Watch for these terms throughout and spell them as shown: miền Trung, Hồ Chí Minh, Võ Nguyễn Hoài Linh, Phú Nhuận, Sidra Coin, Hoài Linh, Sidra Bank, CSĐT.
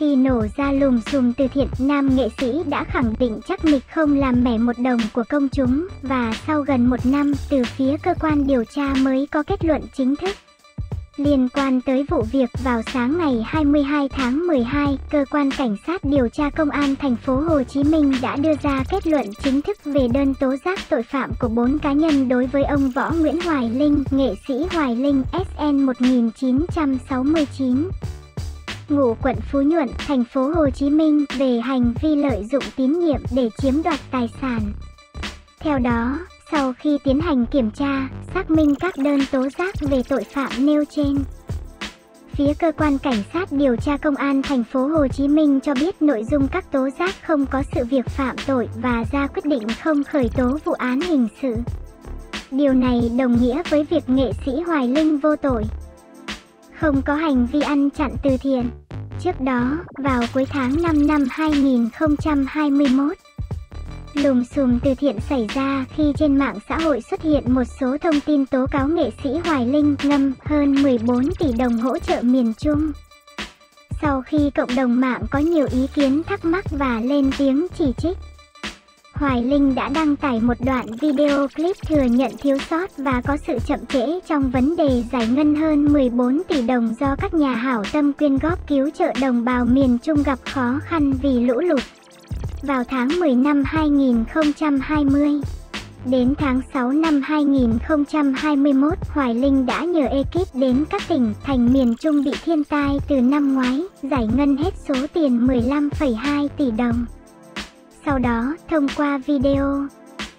khi nổ ra lùm xùm từ thiện, nam nghệ sĩ đã khẳng định chắc nịch không làm mẻ một đồng của công chúng, và sau gần một năm, từ phía cơ quan điều tra mới có kết luận chính thức. Liên quan tới vụ việc, vào sáng ngày 22 tháng 12, cơ quan cảnh sát điều tra công an thành phố Hồ Chí Minh đã đưa ra kết luận chính thức về đơn tố giác tội phạm của 4 cá nhân đối với ông Võ Nguyễn Hoài Linh, nghệ sĩ Hoài Linh SN 1969, ngụ quận Phú Nhuận, thành phố Hồ Chí Minh, về hành vi lợi dụng tín nhiệm để chiếm đoạt tài sản. Theo đó, sau khi tiến hành kiểm tra, xác minh các đơn tố giác về tội phạm nêu trên, phía cơ quan cảnh sát điều tra công an thành phố Hồ Chí Minh cho biết nội dung các tố giác không có sự việc phạm tội và ra quyết định không khởi tố vụ án hình sự. Điều này đồng nghĩa với việc nghệ sĩ Hoài Linh vô tội, không có hành vi ăn chặn từ thiện. Trước đó, vào cuối tháng 5 năm 2021, lùm xùm từ thiện xảy ra khi trên mạng xã hội xuất hiện một số thông tin tố cáo nghệ sĩ Hoài Linh ngâm hơn 14 tỷ đồng hỗ trợ miền Trung. Sau khi cộng đồng mạng có nhiều ý kiến thắc mắc và lên tiếng chỉ trích, Hoài Linh đã đăng tải một đoạn video clip thừa nhận thiếu sót và có sự chậm trễ trong vấn đề giải ngân hơn 14 tỷ đồng do các nhà hảo tâm quyên góp cứu trợ đồng bào miền Trung gặp khó khăn vì lũ lụt. Vào tháng 10 năm 2020, đến tháng 6 năm 2021, Hoài Linh đã nhờ ekip đến các tỉnh, thành miền Trung bị thiên tai từ năm ngoái, giải ngân hết số tiền 15,2 tỷ đồng. Sau đó, thông qua video,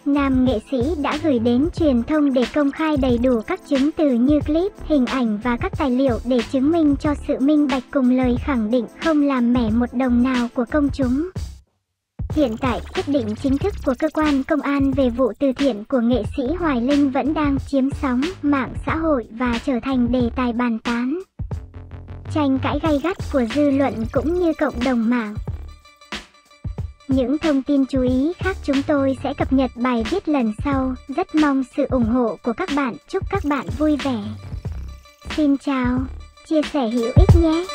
nam nghệ sĩ đã gửi đến truyền thông để công khai đầy đủ các chứng từ như clip, hình ảnh và các tài liệu để chứng minh cho sự minh bạch cùng lời khẳng định không làm mẻ một đồng nào của công chúng. Hiện tại, quyết định chính thức của cơ quan công an về vụ từ thiện của nghệ sĩ Hoài Linh vẫn đang chiếm sóng mạng xã hội và trở thành đề tài bàn tán, tranh cãi gay gắt của dư luận cũng như cộng đồng mạng. Những thông tin chú ý khác chúng tôi sẽ cập nhật bài viết lần sau. Rất mong sự ủng hộ của các bạn. Chúc các bạn vui vẻ. Xin chào, chia sẻ hữu ích nhé.